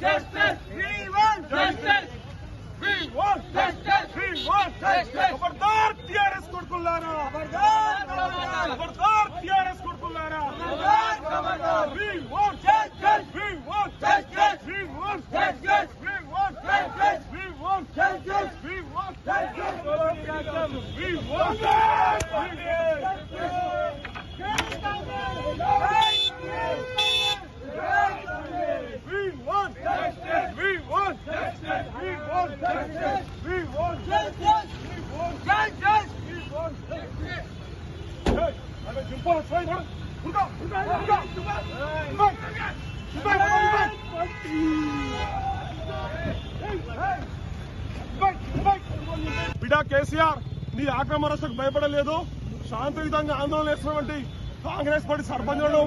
justice. We want justice. We want justice. We want justice. Khabardar TRS Kurkullana. Khabardar TRS Kurkullana. Khabardar. We want justice. We want justice. We want justice. We want justice. We want justice. We want justice. We want justice. We want justice. We want justice. We want justice. We want justice. We want justice. We want justice. Hey, I'm a jumper. Try now. Look up. Look up. Look up. Look up. Look up. Look up. Bida KCR, ni Akramarashak bayapalaledo. Shantayitanga andolana chestunnavanti Congress party sarpanchulu,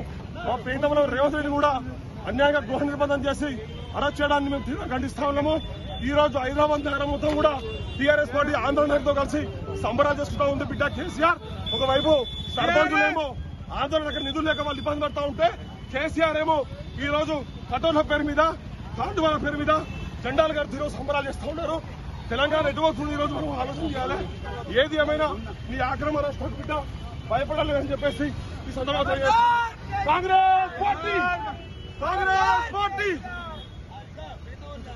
మా పేదమల రేవంత్ రెడ్డి కూడా అన్యాయంగా గృహ నిర్బంధం చేసి arrest చేయడాన్ని మేము తీవ్రంగా ఖండిస్తా ఉన్నాము. ఈ రోజు హైదరాబాద్ నగరం మొత్తం కూడా టీఆర్ఎస్ పార్టీ ఆందోళనతో కలిసి సంబరాలు చేసుకుంటా ఉంది. బిడ్డ కేసీఆర్ ఒకవైపు సర్పంచులేమో ఆందోళన నిధులు లేక వాళ్ళు ఇబ్బంది పడతా ఉంటే, కేసీఆర్ ఏమో ఈ రోజు కటోల పేరు మీద తాండవాల పేరు మీద జెండాలు గారి తీరు సంబరాలు చేస్తూ ఉన్నారు. తెలంగాణ ఎటువస్తుంది ఈ రోజు మనం ఆలోచన చేయాలి. ఏది ఏమైనా నీ ఆక్రమ రాష్ట్రం బిడ్డ భయపడాలి అని చెప్పేసి ఈ సందర్భంగా Congress party,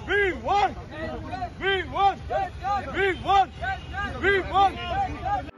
we won, we won, we won, we won.